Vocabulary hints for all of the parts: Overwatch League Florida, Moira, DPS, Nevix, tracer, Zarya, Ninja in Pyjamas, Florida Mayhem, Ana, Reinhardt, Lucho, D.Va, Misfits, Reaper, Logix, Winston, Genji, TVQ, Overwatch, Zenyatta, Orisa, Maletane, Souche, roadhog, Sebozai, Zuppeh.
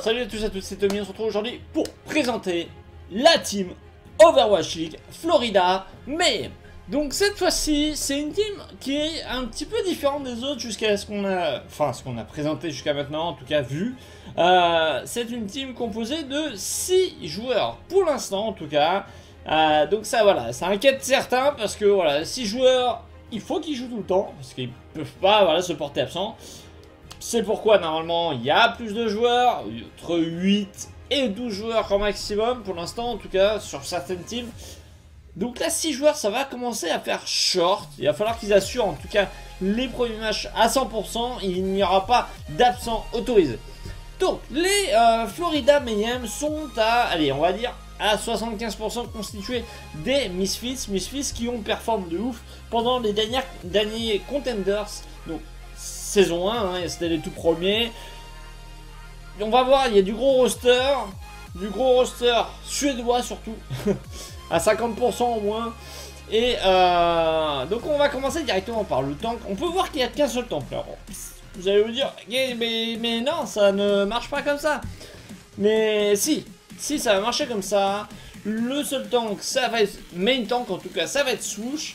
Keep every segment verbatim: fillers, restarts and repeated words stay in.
Salut à tous et à toutes, c'est Tommy, on se retrouve aujourd'hui pour présenter la team Overwatch League Florida Mayhem. Donc cette fois-ci, c'est une team qui est un petit peu différente des autres jusqu'à ce qu'on a, enfin ce qu'on a présenté jusqu'à maintenant, en tout cas vu. Euh, c'est une team composée de six joueurs, pour l'instant en tout cas. Euh, donc ça voilà, ça inquiète certains parce que voilà, six joueurs, il faut qu'ils jouent tout le temps, parce qu'ils peuvent pas voilà, se porter absents. C'est pourquoi normalement il y a plus de joueurs, entre huit et douze joueurs au maximum pour l'instant en tout cas sur certaines teams. Donc là six joueurs ça va commencer à faire short, il va falloir qu'ils assurent en tout cas les premiers matchs à cent pour cent, il n'y aura pas d'absents autorisés. Donc les euh, Florida Mayhem sont à, allez on va dire à soixante-quinze pour cent constitués des Misfits, Misfits qui ont performé de ouf pendant les dernières, derniers Contenders. Donc saison un, hein, c'était les tout premiers. Et on va voir, il y a du gros roster, du gros roster suédois surtout, à cinquante pour cent au moins. Et euh, donc on va commencer directement par le tank. On peut voir qu'il n'y a qu'un seul tank. Alors, vous allez vous dire, mais, mais, mais non, ça ne marche pas comme ça. Mais si, si ça va marcher comme ça. Le seul tank, ça va être main tank en tout cas, ça va être Souche.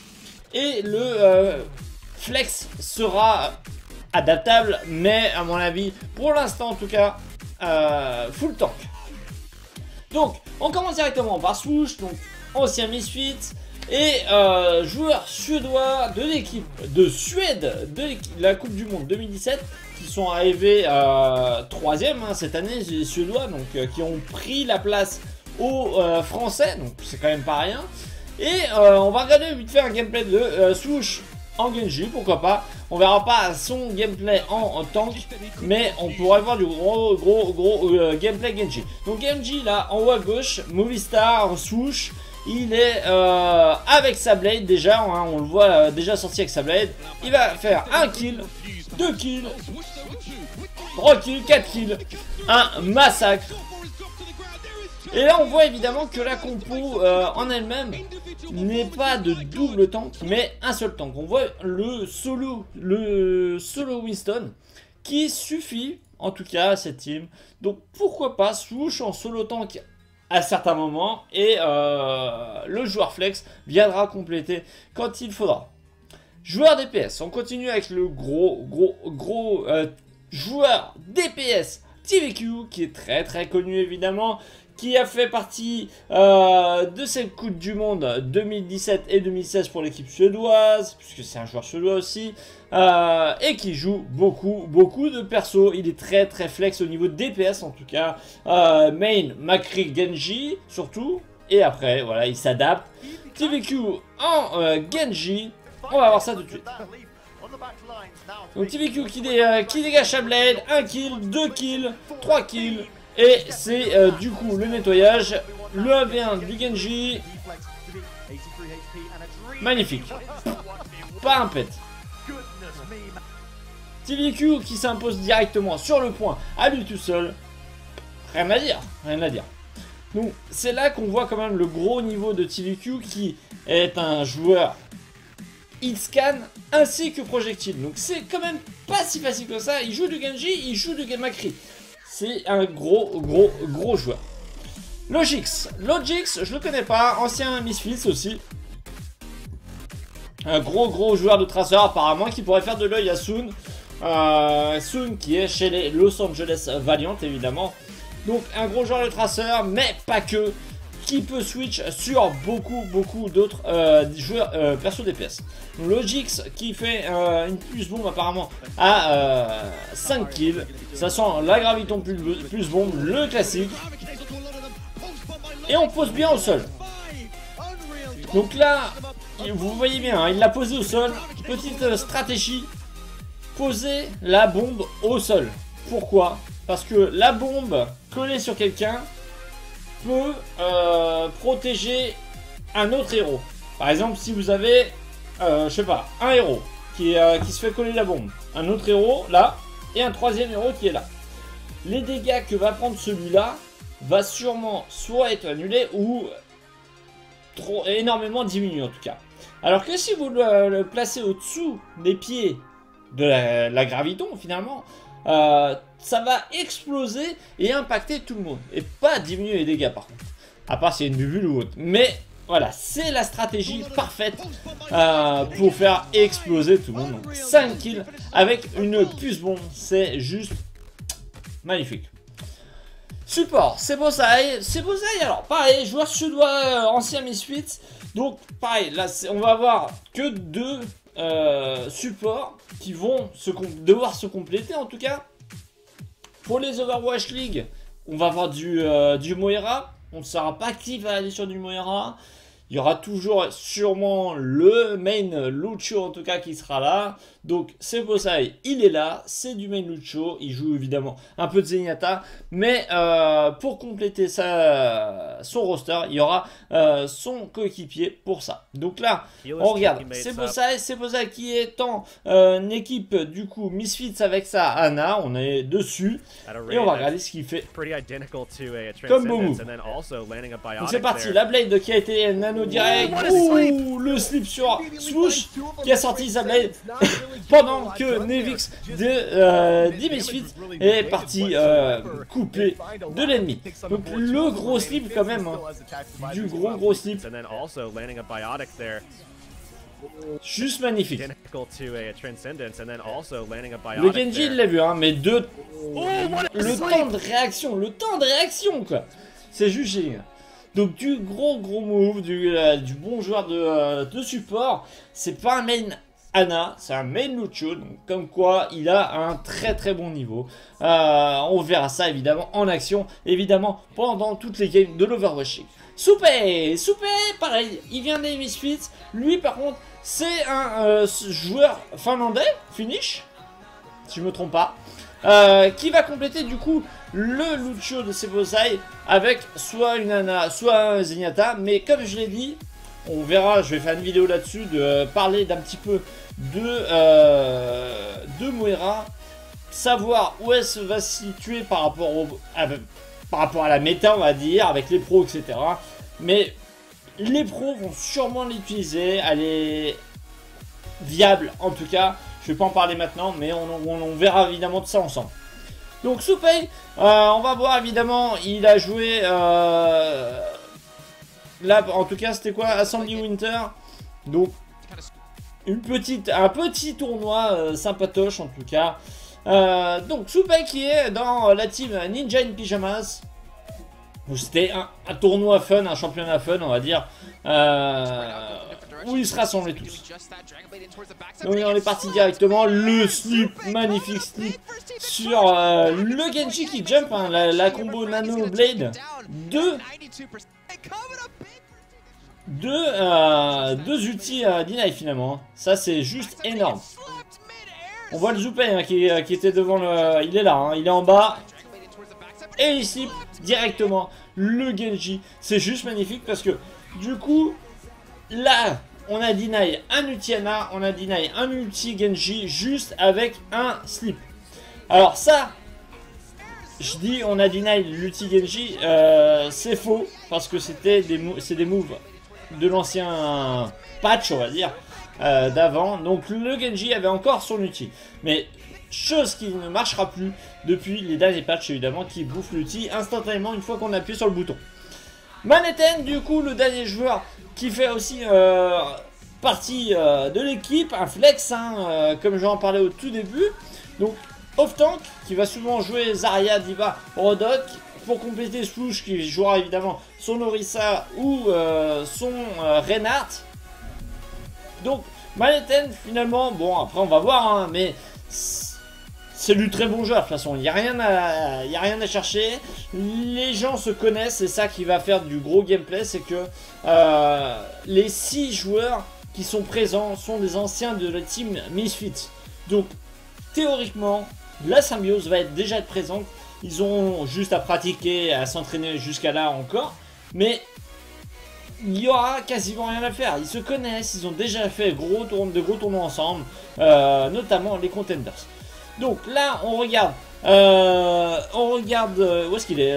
Et le euh, flex sera adaptable, mais à mon avis pour l'instant en tout cas euh, full tank. Donc on commence directement par Souche, donc ancien Misfit et euh, joueur suédois de l'équipe de Suède de la Coupe du Monde deux mille dix-sept, qui sont arrivés euh, troisième hein, cette année, les Suédois, donc euh, qui ont pris la place aux euh, Français, donc c'est quand même pas rien. Et euh, on va regarder vite fait un gameplay de euh, Souche en Genji, pourquoi pas. On verra pas son gameplay en, en tank, mais on pourrait voir du gros gros gros euh, gameplay Genji. Donc Genji là en haut à gauche, Movie Star, Souche, il est euh, avec sa blade déjà, hein, on le voit euh, déjà sorti avec sa blade. Il va faire un kill, deux kills, trois kills, quatre kills, un massacre. Et là on voit évidemment que la compo euh, en elle-même n'est pas de double tank mais un seul tank. On voit le solo, le solo Winston qui suffit en tout cas à cette team. Donc pourquoi pas Souche en solo tank à certains moments et euh, le joueur flex viendra compléter quand il faudra. Joueur D P S, on continue avec le gros gros gros euh, joueur D P S T V Q qui est très très connu évidemment, qui a fait partie euh, de cette Coupe du Monde deux mille dix-sept et deux mille seize pour l'équipe suédoise, puisque c'est un joueur suédois aussi, euh, et qui joue beaucoup, beaucoup de persos. Il est très, très flex au niveau D P S en tout cas, euh, main, Makri, Genji surtout, et après, voilà, il s'adapte. T V Q en euh, Genji, on va voir ça tout de suite. Donc T V Q qui, dé, euh, qui dégage sa blade, un kill, deux kills, trois kills. Et c'est euh, du coup le nettoyage, le A V un du Genji, magnifique, pas un pet. T V Q qui s'impose directement sur le point à lui tout seul, rien à dire, rien à dire. Donc c'est là qu'on voit quand même le gros niveau de T V Q qui est un joueur hitscan ainsi que projectile. Donc c'est quand même pas si facile que ça, il joue du Genji, il joue du Makri. C'est un gros, gros, gros joueur. Logix. Logix, je le connais pas. Ancien Misfits aussi. Un gros, gros joueur de Tracer apparemment qui pourrait faire de l'œil à Soon. Euh, Soon qui est chez les Los Angeles Valiant évidemment. Donc un gros joueur de Tracer, mais pas que. Qui peut switch sur beaucoup, beaucoup d'autres euh, joueurs euh, perso D P S. Logix qui fait euh, une pulse bombe apparemment à euh, cinq kills. Ça sent la graviton pulse bombe, le classique. Et on pose bien au sol. Donc là, vous voyez bien, hein, il l'a posé au sol. Petite euh, stratégie, poser la bombe au sol. Pourquoi? Parce que la bombe collée sur quelqu'un peut euh, protéger un autre héros. Par exemple, si vous avez, euh, je sais pas, un héros qui, euh, qui se fait coller la bombe, un autre héros là, et un troisième héros qui est là. Les dégâts que va prendre celui-là va sûrement soit être annulé ou trop énormément diminué en tout cas. Alors que si vous le, le placez au-dessous des pieds de la, la graviton finalement, euh, ça va exploser et impacter tout le monde. Et pas diminuer les dégâts par contre. À part s'il y a une bubule ou autre. Mais voilà, c'est la stratégie parfaite euh, pour faire exploser tout le monde. Donc cinq kills avec une puce bombe. C'est juste magnifique. Support, Sebozai. Sebozai, alors pareil, joueur suédois, ancien Misfits. Donc pareil, là on va avoir que deux euh, supports qui vont se devoir se compléter en tout cas. Pour les Overwatch League, on va avoir du, euh, du Moira. On ne saura pas qui va aller sur du Moira. Il y aura toujours sûrement le main Lucho en tout cas qui sera là. Donc Sebozai, il est là. C'est du main Lucho. Il joue évidemment un peu de Zenyatta. Mais euh, pour compléter sa, son roster, il y aura euh, son coéquipier pour ça. Donc là, on regarde Sebozai. Sebozai qui est en euh, équipe du coup Misfits avec sa Ana. On est dessus. Et on va regarder ce qu'il fait. Comme bon move. Donc c'est parti. La blade qui a été nanée. Direct, ouh, le slip sur Souche qui a sorti sa blade pendant que Nevix de euh, Misfits est parti euh, couper de l'ennemi. Donc le gros slip quand même, hein, du gros gros slip, juste magnifique. Le Genji il l'a vu, hein, mais de le temps de réaction, le temps de réaction quoi, c'est juste génial. Donc du gros gros move, du, euh, du bon joueur de, euh, de support, c'est pas un main Ana, c'est un main Lucho, donc comme quoi il a un très très bon niveau. Euh, on verra ça évidemment en action, évidemment pendant toutes les games de l'Overwatch. Zuppeh, Zuppeh, pareil, il vient des Misfits, lui par contre c'est un euh, joueur finlandais, Finnish, si je me trompe pas. Euh, qui va compléter du coup le Lucho de Sebozai avec soit une Ana, soit un Zenyatta. Mais comme je l'ai dit, on verra, je vais faire une vidéo là-dessus, de euh, parler d'un petit peu de, euh, de Moira. Savoir où elle se va se situer par rapport, au, à, par rapport à la méta, on va dire, avec les pros, et cetera. Mais les pros vont sûrement l'utiliser, elle est viable en tout cas. Je vais pas en parler maintenant, mais on, on, on verra évidemment de ça ensemble. Donc Zuppeh, euh, on va voir évidemment, il a joué, euh, là en tout cas c'était quoi, Assembly Winter. Donc une petite, un petit tournoi euh, sympatoche en tout cas. Euh, donc Zuppeh qui est dans la team Ninja in Pyjamas. C'était un, un tournoi fun, un championnat fun on va dire. Euh, où ils se rassemblaient tous. Donc on est parti directement, le slip, magnifique slip sur euh, le Genji qui jump, hein, la, la combo Nano Blade de deux, euh, deux ultis euh, deny finalement. Ça c'est juste énorme. On voit le Zuppeh, hein, qui, qui était devant le... Il est là, hein, il est en bas. Et il slip directement le Genji. C'est juste magnifique parce que du coup... Là, on a deny un ulti Ana, on a deny un ulti Genji juste avec un slip. Alors ça, je dis on a deny l'ulti Genji, euh, c'est faux parce que c'était des, des moves de l'ancien patch, on va dire, euh, d'avant. Donc le Genji avait encore son ulti. Mais chose qui ne marchera plus depuis les derniers patchs évidemment, qui bouffe l'ulti instantanément une fois qu'on appuie sur le bouton. Maletane, du coup, le dernier joueur qui fait aussi euh, partie euh, de l'équipe, un flex, hein, euh, comme j'en parlais au tout début. Donc, off-tank, qui va souvent jouer Zarya, D.Va, Roadhog, pour compléter Souche, qui jouera évidemment son Orisa ou euh, son euh, Reinhardt. Donc, Maletane, finalement, bon, après on va voir, hein, mais... C'est du très bon joueur de toute façon, il n'y a, a rien à chercher, les gens se connaissent, c'est ça qui va faire du gros gameplay, c'est que euh, les six joueurs qui sont présents sont des anciens de la team Misfits. Donc théoriquement, la symbiose va être déjà présente, ils ont juste à pratiquer, à s'entraîner jusqu'à là encore, mais il n'y aura quasiment rien à faire, ils se connaissent, ils ont déjà fait gros tourne, de gros tournois ensemble, euh, notamment les Contenders. Donc là on regarde, euh, on regarde euh, où est-ce qu'il est,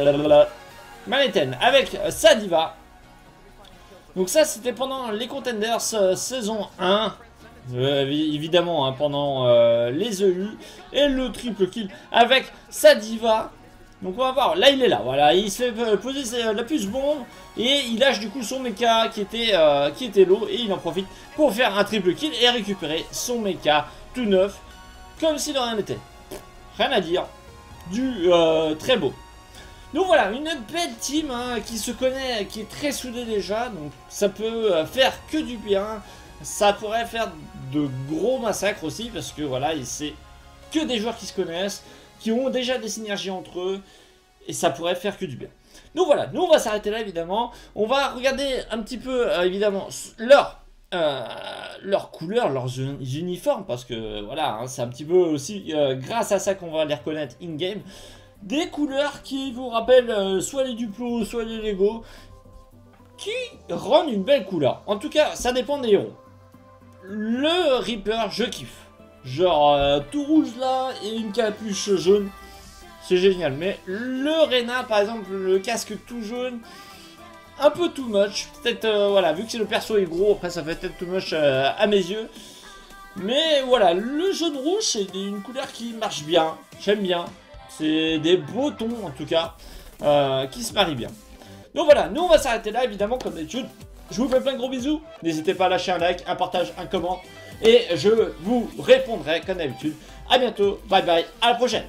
Maletane avec euh, sa D.Va. Donc ça c'était pendant les Contenders euh, saison un. euh, évidemment, hein, pendant euh, les E U. Et le triple kill avec sa D.Va. Donc on va voir, là il est là, voilà, il se fait poser ses, la puce bombe et il lâche du coup son mecha qui était, euh, qui était low et il en profite pour faire un triple kill et récupérer son mecha tout neuf comme si de rien n'était. Rien à dire, du euh, très beau. Donc voilà, une belle team hein, qui se connaît, qui est très soudée déjà, donc ça peut faire que du bien. Ça pourrait faire de gros massacres aussi parce que voilà, c'est que des joueurs qui se connaissent, qui ont déjà des synergies entre eux, et ça pourrait faire que du bien. Donc voilà, nous on va s'arrêter là évidemment, on va regarder un petit peu euh, évidemment leur, euh, leurs couleurs, leurs uniformes, parce que voilà, hein, c'est un petit peu aussi euh, grâce à ça qu'on va les reconnaître in-game, des couleurs qui vous rappellent euh, soit les Duplos, soit les Lego, qui rendent une belle couleur. En tout cas, ça dépend des héros. Le Reaper, je kiffe. Genre euh, tout rouge là et une capuche jaune, c'est génial. Mais le Reyna par exemple, le casque tout jaune, un peu too much. Peut-être euh, voilà, vu que le perso est gros, après ça fait peut-être too much euh, à mes yeux. Mais voilà, le jaune rouge c'est une couleur qui marche bien, j'aime bien. C'est des beaux tons en tout cas, euh, qui se marient bien. Donc voilà, nous on va s'arrêter là évidemment comme d'habitude. Je vous fais plein de gros bisous, n'hésitez pas à lâcher un like, un partage, un comment. Et je vous répondrai comme d'habitude. A bientôt, bye bye, à la prochaine.